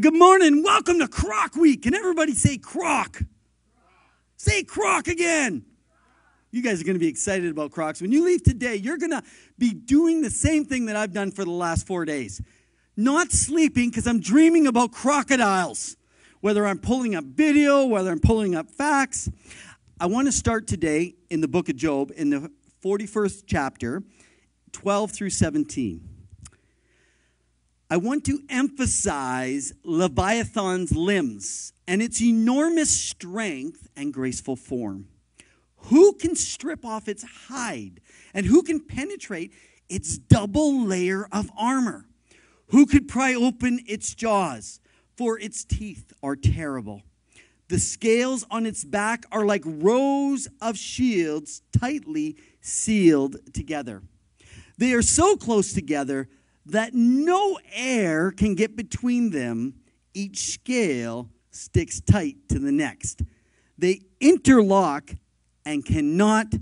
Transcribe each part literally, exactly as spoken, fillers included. good morning. Welcome to Croc Week. Can everybody say Croc? Say Croc again. You guys are going to be excited about Crocs. When you leave today, you're going to be doing the same thing that I've done for the last four days. Not sleeping because I'm dreaming about crocodiles. Whether I'm pulling up video, whether I'm pulling up facts. I want to start today in the book of Job in the forty-first chapter, twelve through seventeen. I want to emphasize Leviathan's limbs and its enormous strength and graceful form. Who can strip off its hide? And who can penetrate its double layer of armor? Who could pry open its jaws? For its teeth are terrible. The scales on its back are like rows of shields tightly sealed together. They are so close together that no air can get between them. Each scale sticks tight to the next. They interlock and cannot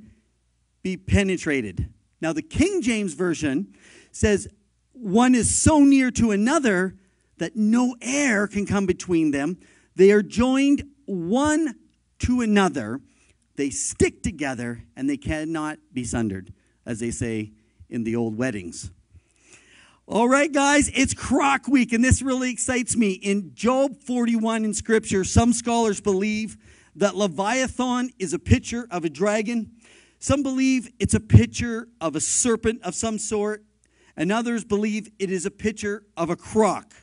be penetrated. Now, the King James Version says one is so near to another that no air can come between them. They are joined one to another. They stick together and they cannot be sundered, as they say in the old weddings. All right, guys, it's Croc Week, and this really excites me. In Job forty-one in Scripture, some scholars believe that Leviathan is a picture of a dragon. Some believe it's a picture of a serpent of some sort, and others believe it is a picture of a croc.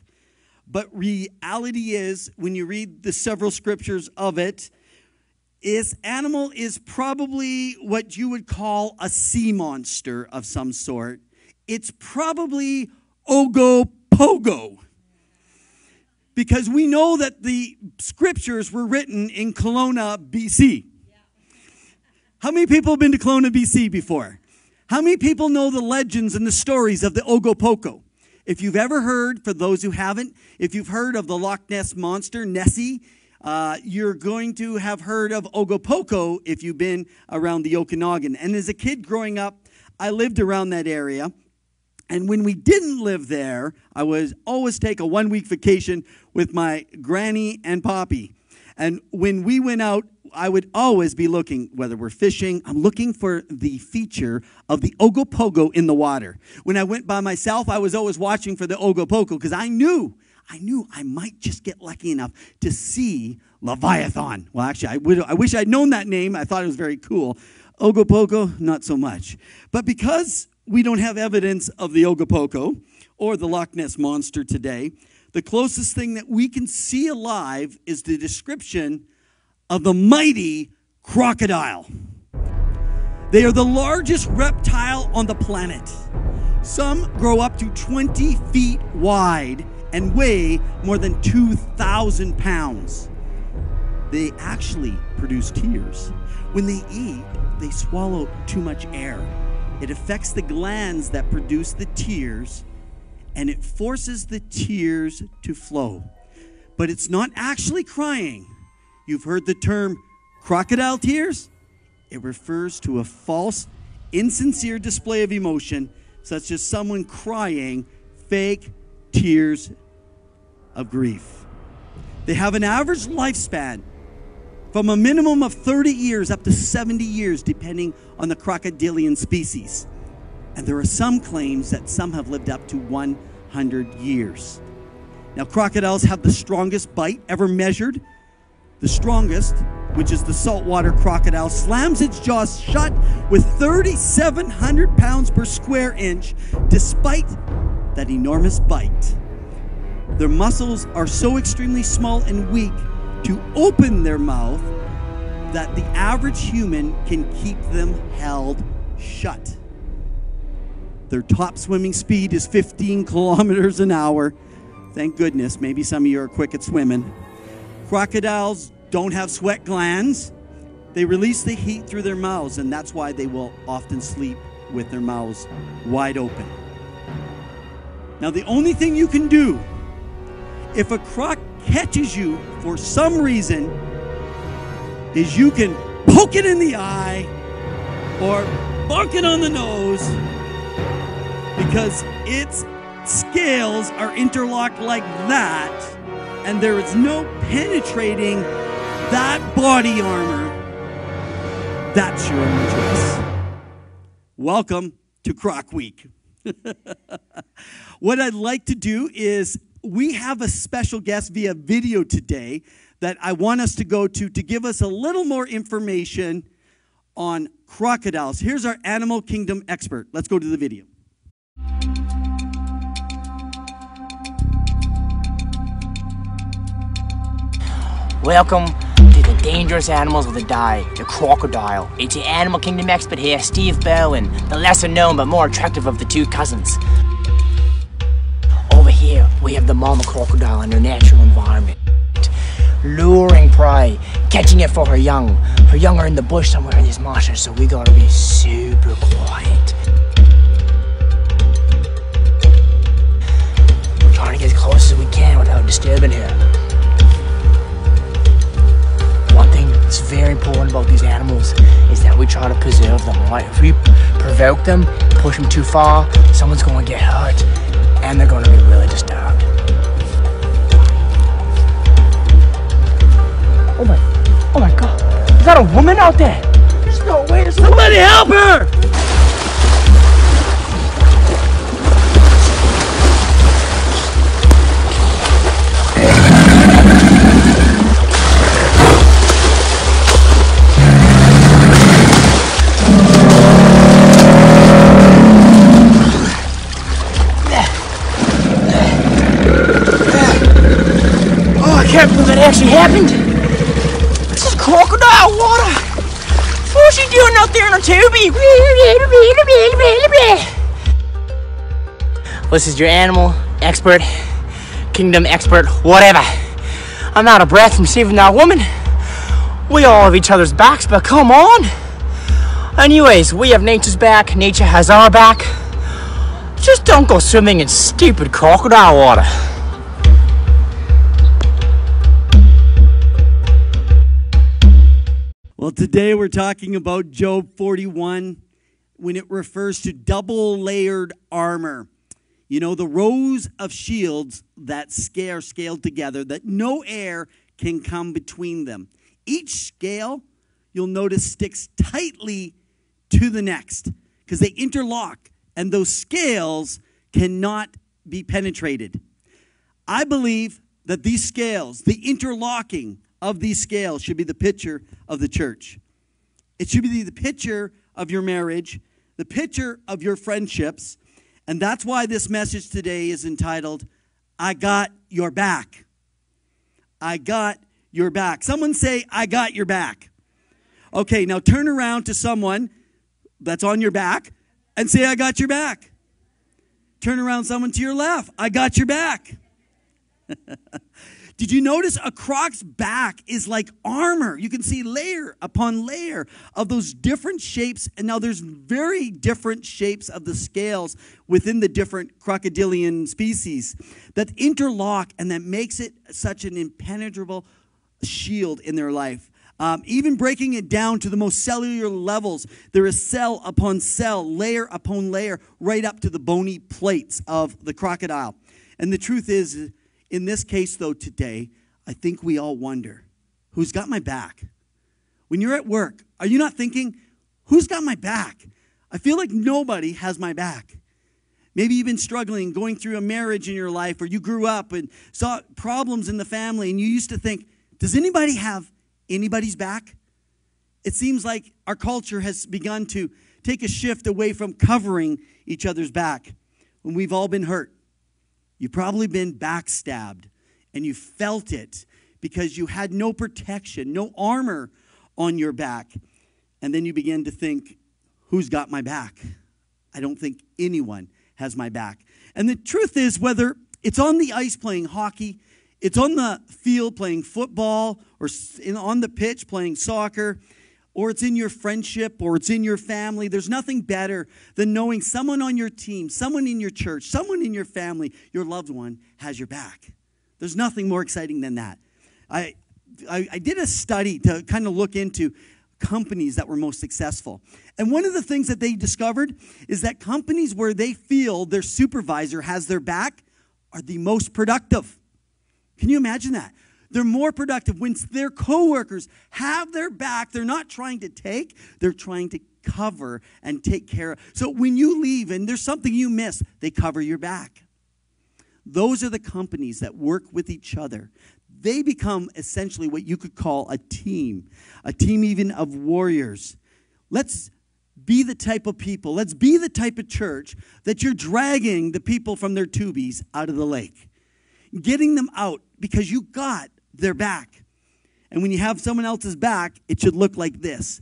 But reality is, when you read the several scriptures of it, this animal is probably what you would call a sea monster of some sort. It's probably Ogopogo, because we know that the scriptures were written in Kelowna, B C. Yeah. How many people have been to Kelowna, B C before? How many people know the legends and the stories of the Ogopogo? If you've ever heard, for those who haven't, if you've heard of the Loch Ness Monster, Nessie, uh, you're going to have heard of Ogopogo if you've been around the Okanagan. And as a kid growing up, I lived around that area. And when we didn't live there, I would always take a one-week vacation with my granny and Poppy. And when we went out, I would always be looking, whether we're fishing, I'm looking for the feature of the Ogopogo in the water. When I went by myself, I was always watching for the Ogopogo because I knew, I knew I might just get lucky enough to see Leviathan. Well, actually, I, would, I wish I'd known that name. I thought it was very cool. Ogopogo, not so much. But because we don't have evidence of the Ogopogo or the Loch Ness Monster today, the closest thing that we can see alive is the description of the mighty crocodile. They are the largest reptile on the planet. Some grow up to twenty feet wide and weigh more than two thousand pounds. They actually produce tears. When they eat, they swallow too much air. It affects the glands that produce the tears, and it forces the tears to flow. But it's not actually crying. You've heard the term crocodile tears. It refers to a false, insincere display of emotion, such as someone crying fake tears of grief. They have an average lifespan from a minimum of thirty years up to seventy years, depending on the crocodilian species. And there are some claims that some have lived up to one hundred years. Now, crocodiles have the strongest bite ever measured. The strongest, which is the saltwater crocodile, slams its jaws shut with three thousand seven hundred pounds per square inch, despite that enormous bite. Their muscles are so extremely small and weak to open their mouth that the average human can keep them held shut. Their top swimming speed is fifteen kilometers an hour. Thank goodness, maybe some of you are quick at swimming. Crocodiles don't have sweat glands. They release the heat through their mouths, and that's why they will often sleep with their mouths wide open. Now, the only thing you can do if a croc catches you for some reason is you can poke it in the eye or bonk it on the nose, because its scales are interlocked like that and there is no penetrating that body armor, that's your only choice. Welcome to Croc Week. What I'd like to do is, we have a special guest via video today that I want us to go to to give us a little more information on crocodiles. Here's our animal kingdom expert. Let's go to the video. Welcome to the dangerous animals of the day, the crocodile. It's your animal kingdom expert here, Steve Berlin, the lesser known but more attractive of the two cousins. Over here, we have the mama crocodile in her natural environment. Luring prey, catching it for her young. Her young are in the bush somewhere in these marshes, so we gotta be super quiet. We're trying to get as close as we can without disturbing her. One thing that's very important about these animals is that we try to preserve them, right? If we provoke them, push them too far, someone's gonna get hurt, and they're gonna be really disturbed. Oh my, oh my God. Is that a woman out there? There's no way there's somebody a help her! Oh, I can't believe it actually happened. Crocodile water! What's she doing out there in a tubie? This is your animal expert, kingdom expert, whatever. I'm out of breath from saving that woman. We all have each other's backs, but come on. Anyways, we have nature's back, nature has our back. Just don't go swimming in stupid crocodile water. Well, today we're talking about Job forty-one when it refers to double-layered armor. You know, the rows of shields that scale scaled together, that no air can come between them. Each scale, you'll notice, sticks tightly to the next because they interlock, and those scales cannot be penetrated. I believe that these scales, the interlocking of these scales, should be the picture of the church. It should be the picture of your marriage, the picture of your friendships, and that's why this message today is entitled, I Got Your Back. I got your back. Someone say, I got your back. Okay, now turn around to someone that's on your back and say, I got your back. Turn around someone to your left. I got your back. Did you notice a croc's back is like armor? You can see layer upon layer of those different shapes. And now there's very different shapes of the scales within the different crocodilian species that interlock and that makes it such an impenetrable shield in their life. Um, even breaking it down to the most cellular levels, there is cell upon cell, layer upon layer, right up to the bony plates of the crocodile. And the truth is, in this case, though, today, I think we all wonder, who's got my back? When you're at work, are you not thinking, who's got my back? I feel like nobody has my back. Maybe you've been struggling, going through a marriage in your life, or you grew up and saw problems in the family, and you used to think, does anybody have anybody's back? It seems like our culture has begun to take a shift away from covering each other's back when we've all been hurt. You've probably been backstabbed, and you felt it because you had no protection, no armor on your back. And then you begin to think, who's got my back? I don't think anyone has my back. And the truth is, whether it's on the ice playing hockey, it's on the field playing football, or on the pitch playing soccer, or it's in your friendship, or it's in your family, there's nothing better than knowing someone on your team, someone in your church, someone in your family, your loved one has your back. There's nothing more exciting than that. I, I, I did a study to kind of look into companies that were most successful. And one of the things that they discovered is that companies where they feel their supervisor has their back are the most productive. Can you imagine that? They're more productive when their coworkers have their back. They're not trying to take, they're trying to cover and take care of. So when you leave and there's something you miss, they cover your back. Those are the companies that work with each other. They become essentially what you could call a team, a team even of warriors. Let's be the type of people, let's be the type of church that you're dragging the people from their tubies out of the lake, getting them out because you got their back. And when you have someone else's back, it should look like this,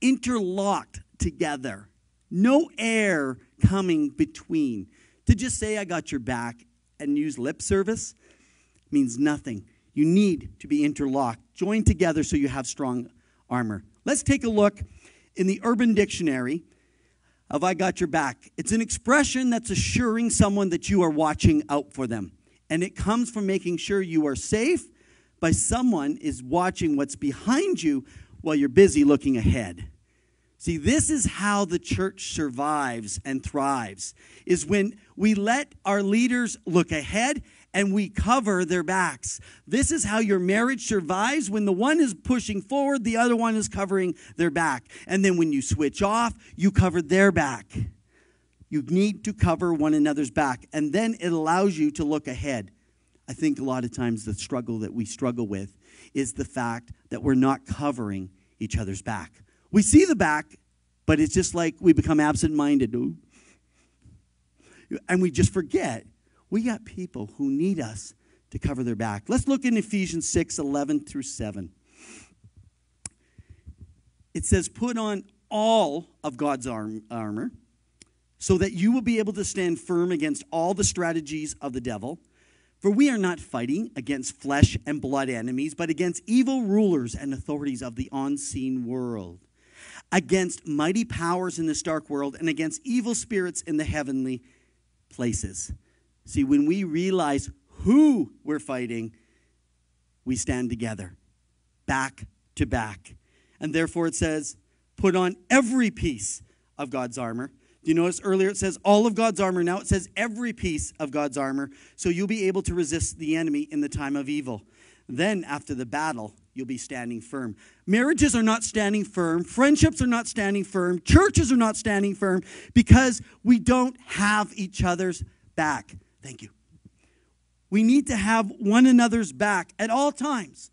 interlocked together, no air coming between. To just say, I got your back and use lip service means nothing. You need to be interlocked, joined together so you have strong armor. Let's take a look in the Urban Dictionary of I got your back. It's an expression that's assuring someone that you are watching out for them. And it comes from making sure you are safe by someone is watching what's behind you while you're busy looking ahead. See, this is how the church survives and thrives, is when we let our leaders look ahead and we cover their backs. This is how your marriage survives, when the one is pushing forward, the other one is covering their back. And then when you switch off, you cover their back. You need to cover one another's back, and then it allows you to look ahead. I think a lot of times the struggle that we struggle with is the fact that we're not covering each other's back. We see the back, but it's just like we become absent-minded. Ooh. And we just forget we got people who need us to cover their back. Let's look in Ephesians six, eleven through seven. It says, put on all of God's arm, armor so that you will be able to stand firm against all the strategies of the devil. For we are not fighting against flesh and blood enemies, but against evil rulers and authorities of the unseen world, against mighty powers in this dark world, and against evil spirits in the heavenly places. See, when we realize who we're fighting, we stand together, back to back. And therefore it says, put on every piece of God's armor. You notice earlier it says all of God's armor. Now it says every piece of God's armor, so you'll be able to resist the enemy in the time of evil. Then after the battle, you'll be standing firm. Marriages are not standing firm. Friendships are not standing firm. Churches are not standing firm because we don't have each other's back. Thank you. We need to have one another's back at all times.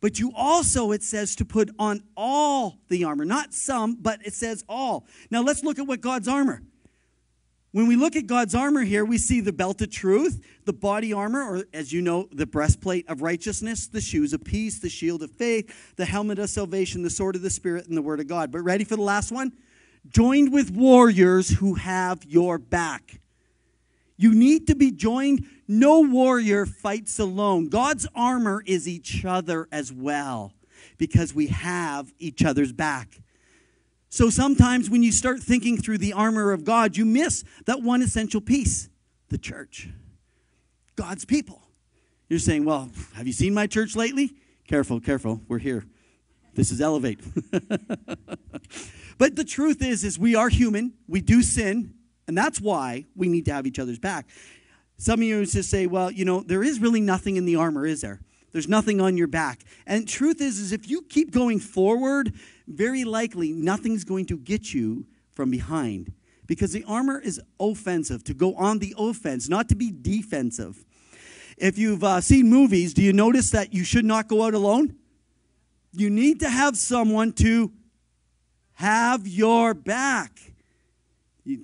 But you also, it says, to put on all the armor. Not some, but it says all. Now, let's look at what God's armor. When we look at God's armor here, we see the belt of truth, the body armor, or as you know, the breastplate of righteousness, the shoes of peace, the shield of faith, the helmet of salvation, the sword of the Spirit, and the word of God. But ready for the last one? Joined with warriors who have your back. You need to be joined. No warrior fights alone. God's armor is each other as well because we have each other's back. So sometimes when you start thinking through the armor of God, you miss that one essential piece, the church, God's people. You're saying, well, have you seen my church lately? Careful, careful, we're here. This is Elevate. But the truth is, is we are human. We do sin. And that's why we need to have each other's back. Some of you just say, well, you know, there is really nothing in the armor, is there? There's nothing on your back. And truth is, is if you keep going forward, very likely nothing's going to get you from behind. Because the armor is offensive, to go on the offense, not to be defensive. If you've uh, seen movies, do you notice that you should not go out alone? You need to have someone to have your back.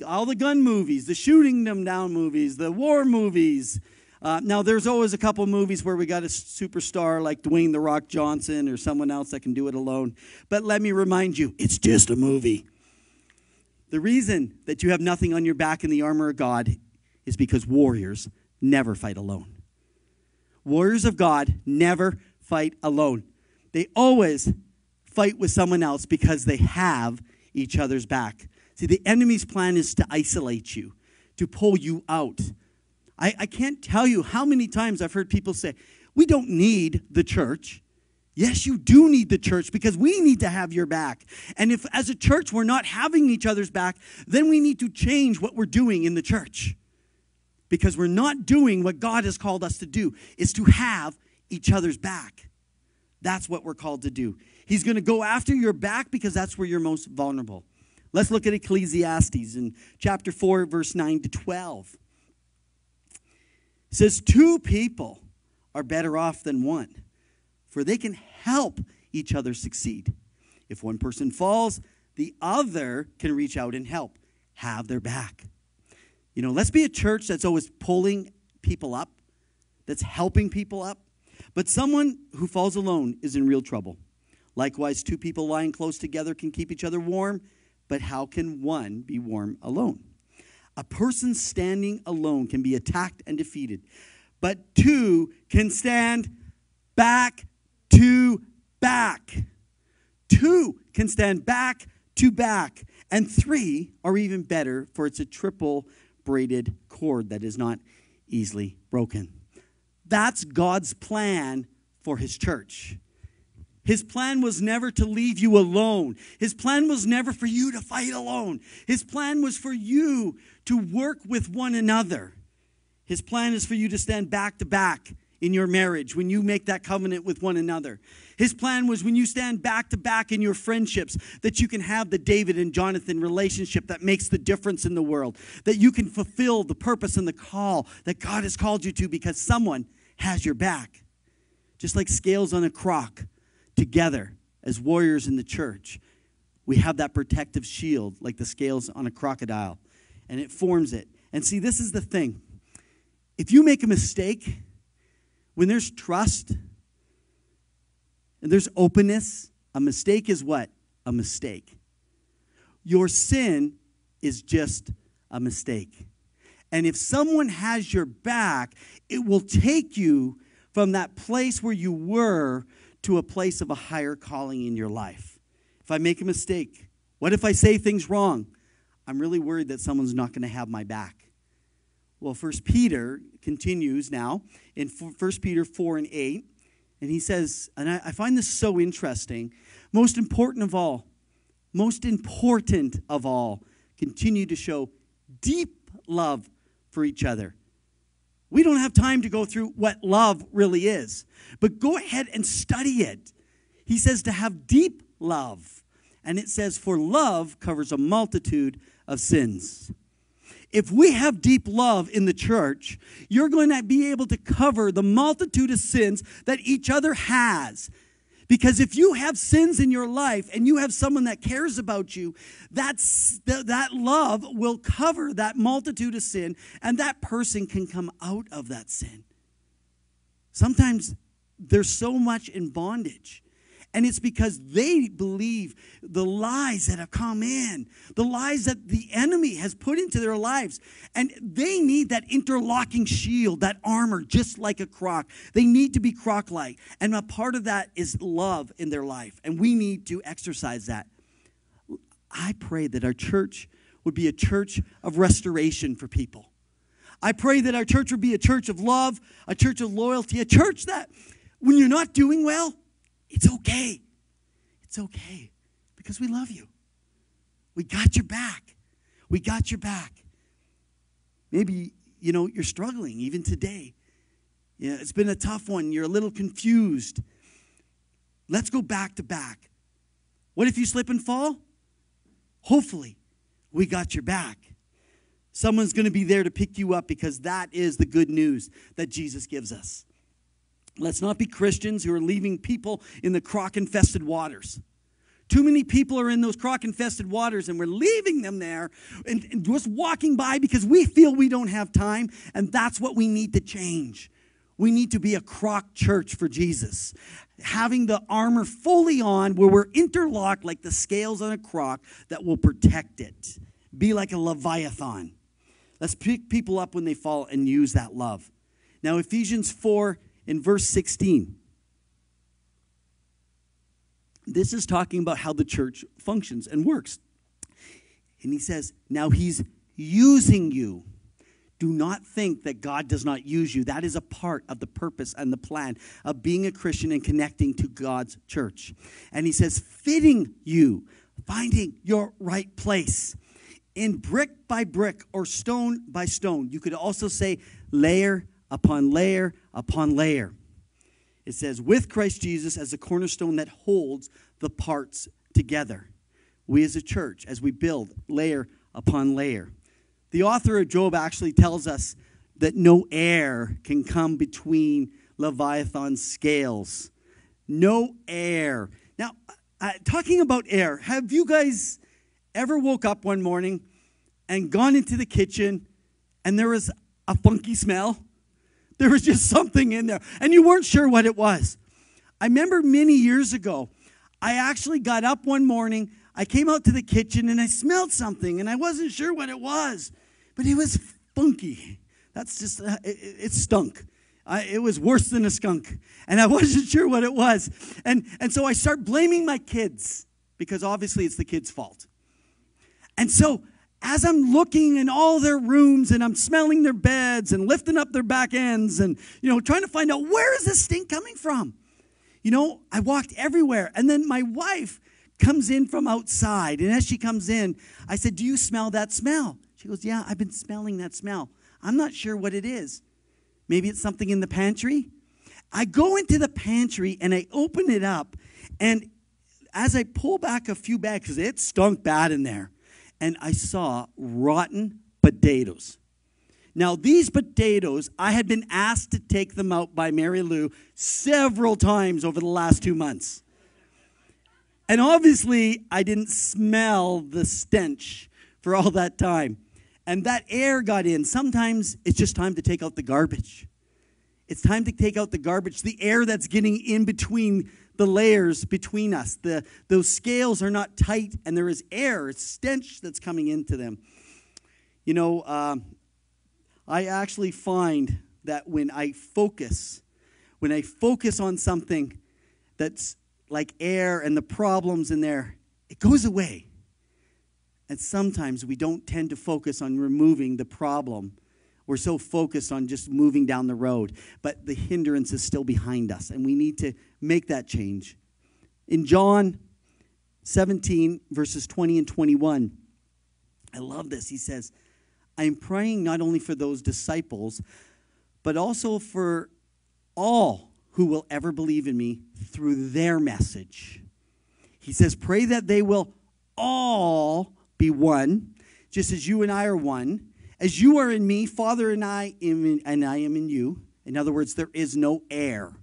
All the gun movies, the shooting them down movies, the war movies. Uh, now, there's always a couple movies where we got a superstar like Dwayne "The Rock" Johnson or someone else that can do it alone. But let me remind you, it's just a movie. The reason that you have nothing on your back in the armor of God is because warriors never fight alone. Warriors of God never fight alone. They always fight with someone else because they have each other's back. See, the enemy's plan is to isolate you, to pull you out. I, I can't tell you how many times I've heard people say, we don't need the church. Yes, you do need the church because we need to have your back. And if as a church we're not having each other's back, then we need to change what we're doing in the church. because we're not doing what God has called us to do, is to have each other's back. That's what we're called to do. He's going to go after your back because that's where you're most vulnerable. Let's look at Ecclesiastes in chapter four, verse nine to twelve. It says, two people are better off than one, for they can help each other succeed. If one person falls, the other can reach out and help, have their back. You know, let's be a church that's always pulling people up, that's helping people up. But someone who falls alone is in real trouble. Likewise, two people lying close together can keep each other warm, but how can one be warm alone? A person standing alone can be attacked and defeated, but two can stand back to back. Two can stand back to back, and three are even better, for it's a triple braided cord that is not easily broken. That's God's plan for his church. His plan was never to leave you alone. His plan was never for you to fight alone. His plan was for you to work with one another. His plan is for you to stand back to back in your marriage when you make that covenant with one another. His plan was, when you stand back to back in your friendships, that you can have the David and Jonathan relationship that makes the difference in the world, that you can fulfill the purpose and the call that God has called you to because someone has your back. Just like scales on a croc, together as warriors in the church, we have that protective shield like the scales on a crocodile, and it forms it. And see, this is the thing. If you make a mistake, when there's trust and there's openness, a mistake is what? A mistake. Your sin is just a mistake. And if someone has your back, it will take you from that place where you were to a place of a higher calling in your life. If I make a mistake, what if I say things wrong? I'm really worried that someone's not going to have my back. Well, First Peter continues now in First Peter four and eight, and he says, and I, I find this so interesting, most important of all, most important of all, continue to show deep love for each other. We don't have time to go through what love really is, but go ahead and study it. He says to have deep love, and it says, for love covers a multitude of sins. If we have deep love in the church, you're going to be able to cover the multitude of sins that each other has. Because if you have sins in your life and you have someone that cares about you, that's, th- that love will cover that multitude of sin, and that person can come out of that sin. Sometimes there's so much in bondage. And it's because they believe the lies that have come in, the lies that the enemy has put into their lives. And they need that interlocking shield, that armor, just like a croc. They need to be croc-like. And a part of that is love in their life. And we need to exercise that. I pray that our church would be a church of restoration for people. I pray that our church would be a church of love, a church of loyalty, a church that when you're not doing well, it's okay. It's okay because we love you. We got your back. We got your back. Maybe, you know, you're struggling even today. You know, it's been a tough one. You're a little confused. Let's go back to back. What if you slip and fall? Hopefully, we got your back. Someone's going to be there to pick you up because that is the good news that Jesus gives us. Let's not be Christians who are leaving people in the croc-infested waters. Too many people are in those croc-infested waters, and we're leaving them there and, and just walking by because we feel we don't have time, and that's what we need to change. We need to be a croc church for Jesus, having the armor fully on where we're interlocked like the scales on a croc that will protect it. Be like a Leviathan. Let's pick people up when they fall and use that love. Now, Ephesians four in verse sixteen, this is talking about how the church functions and works. And he says, now he's using you. Do not think that God does not use you. That is a part of the purpose and the plan of being a Christian and connecting to God's church. And he says, fitting you, finding your right place in brick by brick or stone by stone. You could also say layer upon layer upon layer. It says, with Christ Jesus as the cornerstone that holds the parts together. We as a church, as we build layer upon layer. The author of Job actually tells us that no air can come between Leviathan's scales. No air. Now, uh, talking about air, have you guys ever woke up one morning and gone into the kitchen and there was a funky smell? There was just something in there and you weren't sure what it was. I remember many years ago, I actually got up one morning, I came out to the kitchen and I smelled something and I wasn't sure what it was, but it was funky. That's just, uh, it, it stunk. Uh, it was worse than a skunk and I wasn't sure what it was. And, and so I start blaming my kids because obviously it's the kids' fault. And so as I'm looking in all their rooms and I'm smelling their beds and lifting up their back ends and, you know, trying to find out where is this stink coming from? You know, I walked everywhere. And then my wife comes in from outside. And as she comes in, I said, do you smell that smell? She goes, yeah, I've been smelling that smell. I'm not sure what it is. Maybe it's something in the pantry. I go into the pantry and I open it up. And as I pull back a few bags, because it stunk bad in there. And I saw rotten potatoes. Now, these potatoes, I had been asked to take them out by Mary Lou several times over the last two months. And obviously, I didn't smell the stench for all that time. And that air got in. Sometimes it's just time to take out the garbage. It's time to take out the garbage, the air that's getting in between the layers between us. The, those scales are not tight, and there is air, it's stench that's coming into them. You know, uh, I actually find that when I focus, when I focus on something that's like air and the problems in there, it goes away. And sometimes we don't tend to focus on removing the problem. We're so focused on just moving down the road, but the hindrance is still behind us, and we need to make that change. In John seventeen, verses twenty and twenty-one, I love this. He says, I am praying not only for those disciples, but also for all who will ever believe in me through their message. He says, pray that they will all be one, just as you and I are one. As you are in me, Father, and I am in, and I am in you. In other words, there is no air,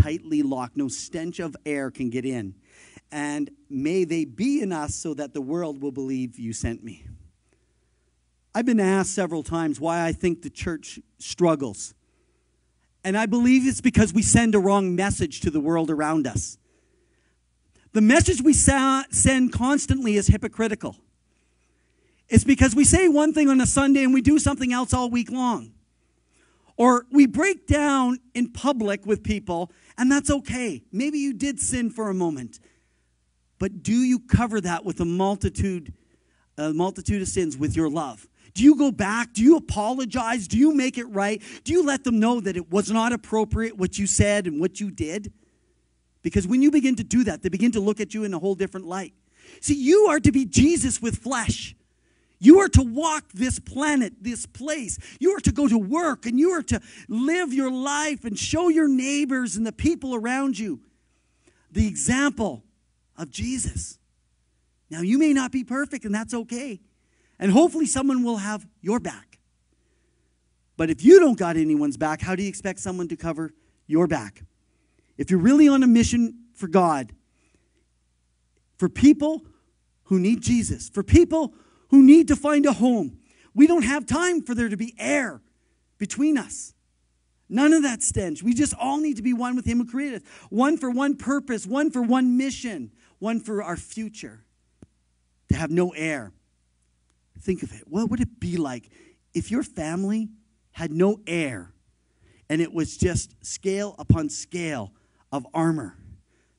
tightly locked. No stench of air can get in. And may they be in us so that the world will believe you sent me. I've been asked several times why I think the church struggles. And I believe it's because we send a wrong message to the world around us. The message we send constantly is hypocritical. It's because we say one thing on a Sunday and we do something else all week long. Or we break down in public with people, and that's okay. Maybe you did sin for a moment. But do you cover that with a multitude, a multitude of sins with your love? Do you go back? Do you apologize? Do you make it right? Do you let them know that it was not appropriate what you said and what you did? Because when you begin to do that, they begin to look at you in a whole different light. See, you are to be Jesus with flesh. You are to walk this planet, this place. You are to go to work and you are to live your life and show your neighbors and the people around you the example of Jesus. Now, you may not be perfect, and that's okay. And hopefully someone will have your back. But if you don't got anyone's back, how do you expect someone to cover your back? If you're really on a mission for God, for people who need Jesus, for people who need to find a home. We don't have time for there to be air between us. None of that stench. We just all need to be one with him who created us. One for one purpose, one for one mission, one for our future. To have no air. Think of it. What would it be like if your family had no air and it was just scale upon scale of armor?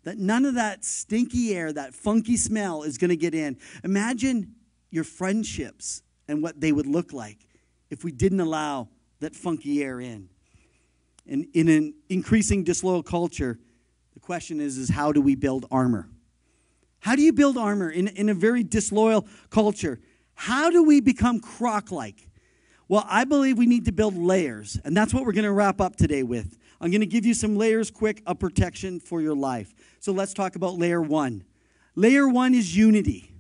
That none of that stinky air, that funky smell is going to get in. Imagine your friendships and what they would look like if we didn't allow that funky air in. And in an increasing disloyal culture, the question is, is how do we build armor? How do you build armor in, in a very disloyal culture? How do we become croc-like? Well, I believe we need to build layers, and that's what we're going to wrap up today with. I'm going to give you some layers quick of protection for your life. So let's talk about layer one. Layer one is unity.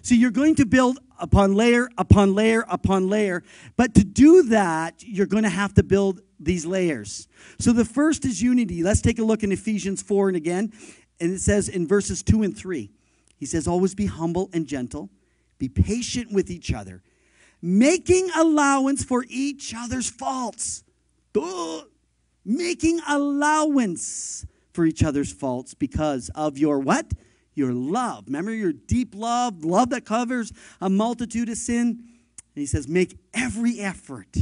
So you're going to build upon layer, upon layer, upon layer. But to do that, you're going to have to build these layers. So the first is unity. Let's take a look in Ephesians four and again. And it says in verses two and three, he says, always be humble and gentle. Be patient with each other, making allowance for each other's faults. Duh. Making allowance for each other's faults because of your what? Your love. Remember your deep love, love that covers a multitude of sin. And he says, make every effort,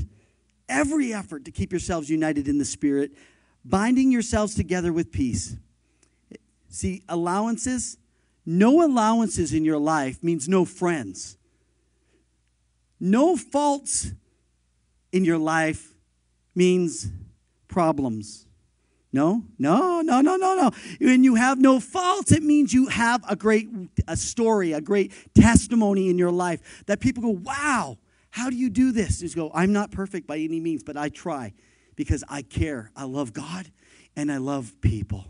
every effort to keep yourselves united in the Spirit, binding yourselves together with peace. See, allowances, no allowances in your life means no friends. No faults in your life means problems. No, no, no, no, no, no. When you have no faults, it means you have a great a story, a great testimony in your life that people go, wow, how do you do this? You just go, I'm not perfect by any means, but I try because I care. I love God and I love people.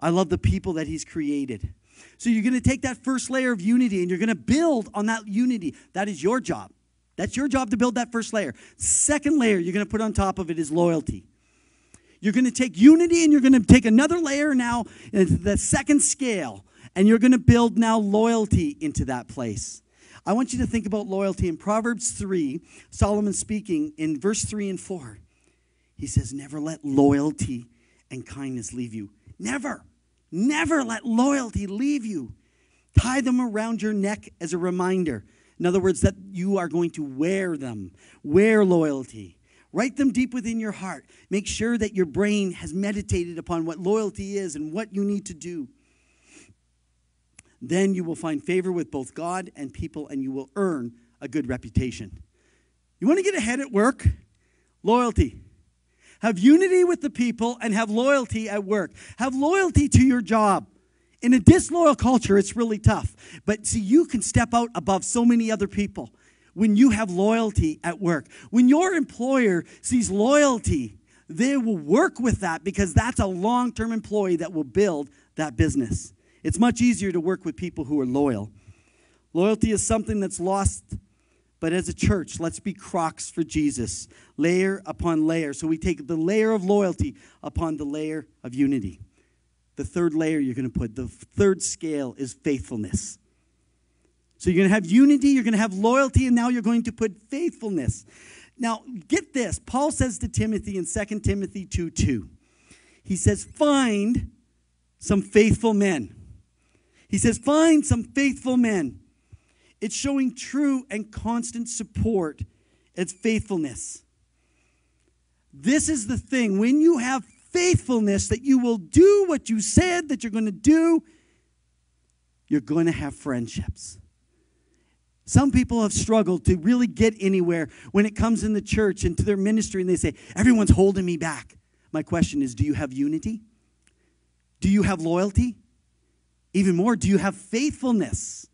I love the people that he's created. So you're going to take that first layer of unity and you're going to build on that unity. That is your job. That's your job to build that first layer. Second layer you're going to put on top of it is loyalty. You're going to take unity and you're going to take another layer now, the second scale, and you're going to build now loyalty into that place. I want you to think about loyalty. In Proverbs three, Solomon speaking in verse three and four, he says, never let loyalty and kindness leave you. Never, never let loyalty leave you. Tie them around your neck as a reminder. In other words, that you are going to wear them. Wear loyalty. Write them deep within your heart. Make sure that your brain has meditated upon what loyalty is and what you need to do. Then you will find favor with both God and people, and you will earn a good reputation. You want to get ahead at work? Loyalty. Have unity with the people and have loyalty at work. Have loyalty to your job. In a disloyal culture, it's really tough. But see, you can step out above so many other people. When you have loyalty at work, when your employer sees loyalty, they will work with that because that's a long-term employee that will build that business. It's much easier to work with people who are loyal. Loyalty is something that's lost, but as a church, let's be crocs for Jesus, layer upon layer. So we take the layer of loyalty upon the layer of unity. The third layer you're going to put, the third scale is faithfulness. So you're going to have unity, you're going to have loyalty, and now you're going to put faithfulness. Now, get this. Paul says to Timothy in Second Timothy two two, he says, find some faithful men. He says, find some faithful men. It's showing true and constant support. It's faithfulness. This is the thing. When you have faithfulness that you will do what you said that you're going to do, you're going to have friendships. Some people have struggled to really get anywhere when it comes in the church and to their ministry, and they say, everyone's holding me back. My question is, do you have unity? Do you have loyalty? Even more, do you have faithfulness?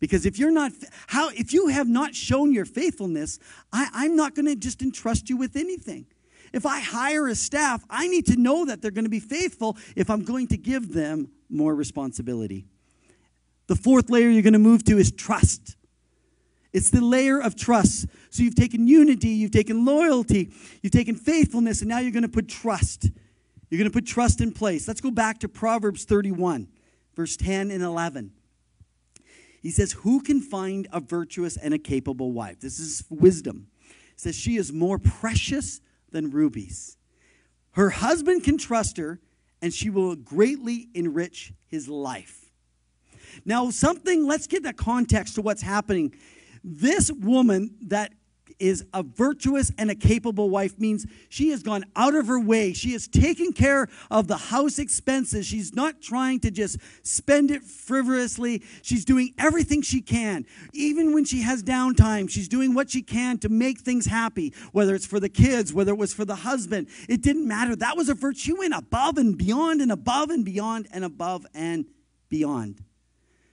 Because if you're not, how if you have not shown your faithfulness, I, I'm not going to just entrust you with anything. If I hire a staff, I need to know that they're going to be faithful if I'm going to give them more responsibility. The fourth layer you're going to move to is trust. It's the layer of trust. So you've taken unity, you've taken loyalty, you've taken faithfulness, and now you're going to put trust. You're going to put trust in place. Let's go back to Proverbs thirty-one, verse ten and eleven. He says, who can find a virtuous and a capable wife? This is wisdom. It says, she is more precious than rubies. Her husband can trust her, and she will greatly enrich his life. Now, something, let's get the context to what's happening. This woman that is a virtuous and a capable wife means she has gone out of her way. She has taken care of the house expenses. She's not trying to just spend it frivolously. She's doing everything she can. Even when she has downtime, she's doing what she can to make things happy, whether it's for the kids, whether it was for the husband. It didn't matter. That was a virtue. She went above and beyond and above and beyond and above and beyond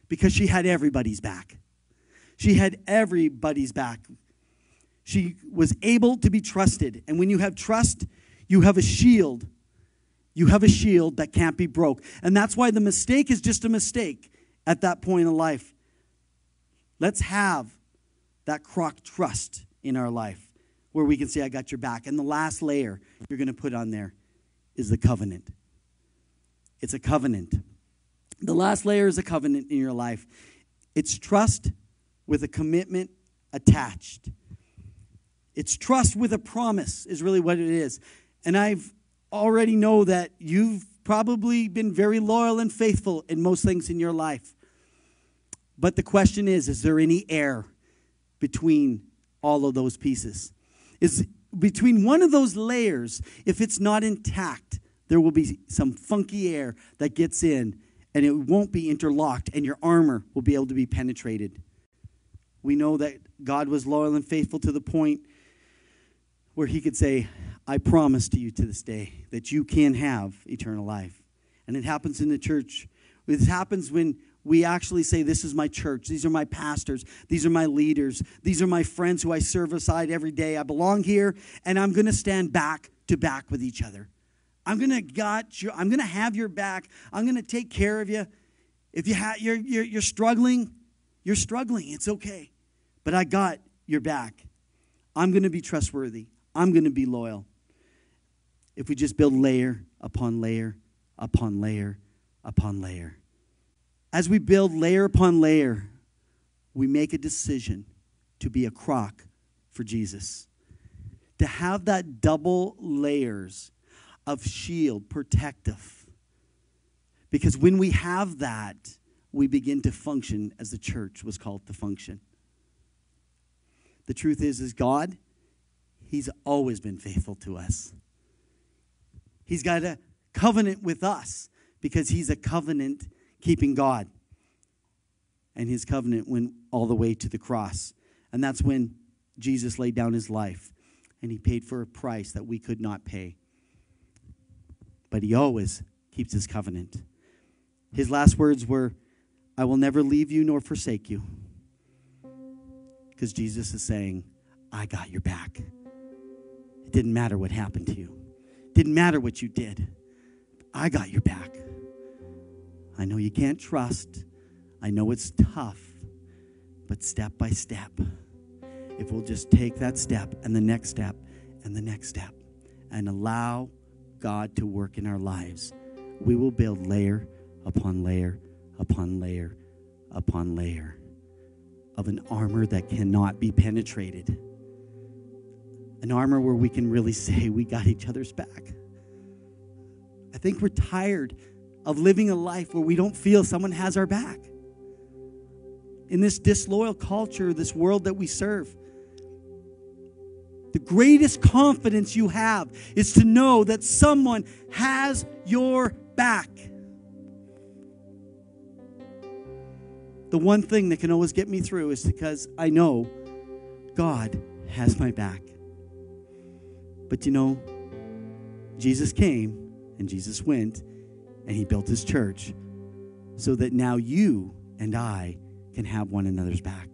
because she had everybody's back. She had everybody's back. She was able to be trusted. And when you have trust, you have a shield. You have a shield that can't be broke. And that's why the mistake is just a mistake at that point in life. Let's have that crock trust in our life where we can say, I got your back. And the last layer you're going to put on there is the covenant. It's a covenant. The last layer is a covenant in your life. It's trust with a commitment attached. It's trust with a promise is really what it is. And I've already know that you've probably been very loyal and faithful in most things in your life. But the question is, is there any air between all of those pieces? Is between one of those layers, if it's not intact, there will be some funky air that gets in and it won't be interlocked and your armor will be able to be penetrated. We know that God was loyal and faithful to the point where he could say, I promise to you to this day that you can have eternal life. And it happens in the church. It happens when we actually say, this is my church. These are my pastors. These are my leaders. These are my friends who I serve aside every day. I belong here, and I'm going to stand back to back with each other. I'm going to got your, I'm going to have your back. I'm going to take care of you. If you ha- you're, you're, you're struggling, you're struggling. It's okay. But I got your back. I'm going to be trustworthy. I'm going to be loyal. If we just build layer upon layer upon layer upon layer. As we build layer upon layer, we make a decision to be a crock for Jesus. To have that double layers of shield, protective. Because when we have that, we begin to function as the church was called to function. The truth is, is God, he's always been faithful to us. He's got a covenant with us because he's a covenant-keeping God. And his covenant went all the way to the cross. And that's when Jesus laid down his life. And he paid for a price that we could not pay. But he always keeps his covenant. His last words were, I will never leave you nor forsake you. Because Jesus is saying, I got your back. It didn't matter what happened to you. Didn't matter what you did. I got your back. I know you can't trust. I know it's tough. But step by step, if we'll just take that step and the next step and the next step and allow God to work in our lives, we will build layer upon layer upon layer upon layer of an armor that cannot be penetrated. An armor where we can really say we got each other's back. I think we're tired of living a life where we don't feel someone has our back. In this disloyal culture, this world that we serve, the greatest confidence you have is to know that someone has your back. The one thing that can always get me through is because I know God has my back. But you know, Jesus came and Jesus went and he built his church so that now you and I can have one another's back.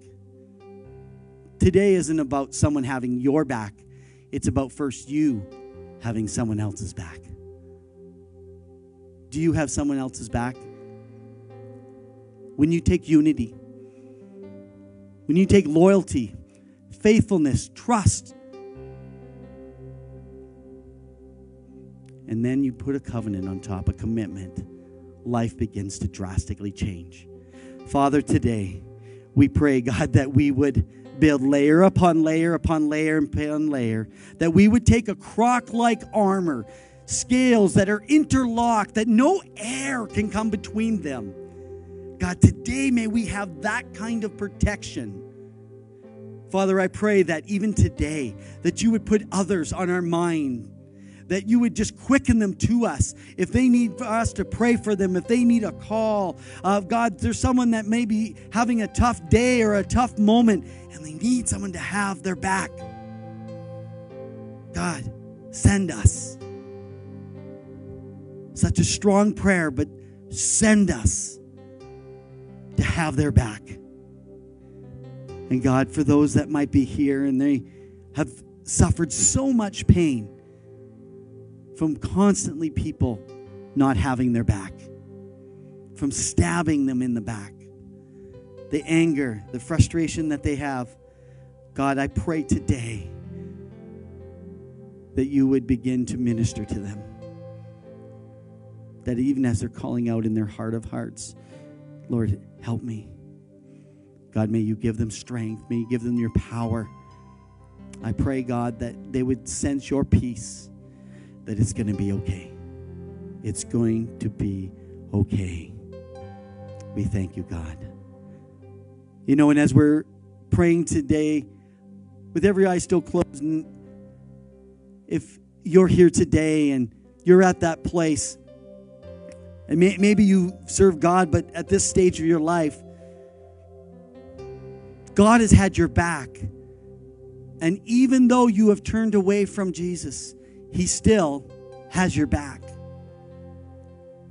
Today isn't about someone having your back. It's about first you having someone else's back. Do you have someone else's back? When you take unity, when you take loyalty, faithfulness, trust, and then you put a covenant on top, a commitment, life begins to drastically change. Father, today, we pray, God, that we would build layer upon layer upon layer upon layer, that we would take a croc-like armor, scales that are interlocked, that no air can come between them. God, today may we have that kind of protection. Father, I pray that even today, that you would put others on our mind, that you would just quicken them to us. If they need for us to pray for them, if they need a call, uh, God, there's someone that may be having a tough day or a tough moment, and they need someone to have their back. God, send us. Such a strong prayer, but send us to have their back. And God, for those that might be here and they have suffered so much pain from constantly people not having their back, from stabbing them in the back, the anger, the frustration that they have, God, I pray today that you would begin to minister to them. That even as they're calling out in their heart of hearts, Lord, help me. God, may you give them strength. May you give them your power. I pray, God, that they would sense your peace, that it's going to be okay. It's going to be okay. We thank you, God. You know, and as we're praying today, with every eye still closed, and if you're here today and you're at that place, and may, maybe you serve God, but at this stage of your life, God has had your back. And even though you have turned away from Jesus, he still has your back.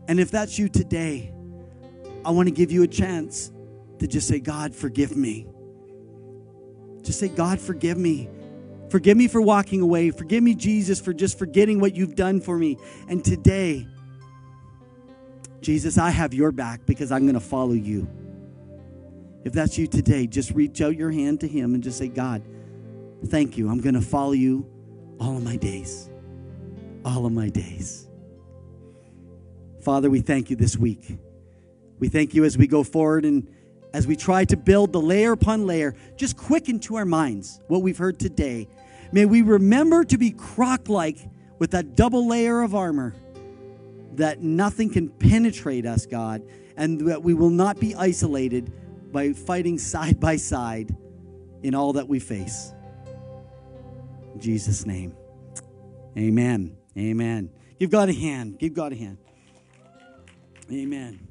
And if that's you today, I want to give you a chance to just say, God, forgive me. Just say, God, forgive me. Forgive me for walking away. Forgive me, Jesus, for just forgetting what you've done for me. And today, Jesus, I have your back because I'm going to follow you. If that's you today, just reach out your hand to him and just say, God, thank you. I'm going to follow you all of my days. All of my days. Father, we thank you this week. We thank you as we go forward and as we try to build the layer upon layer, just quicken to our minds what we've heard today. May we remember to be croc-like with that double layer of armor, that nothing can penetrate us, God, and that we will not be isolated by fighting side by side in all that we face. In Jesus' name, amen. Amen. Give God a hand. Give God a hand. Amen.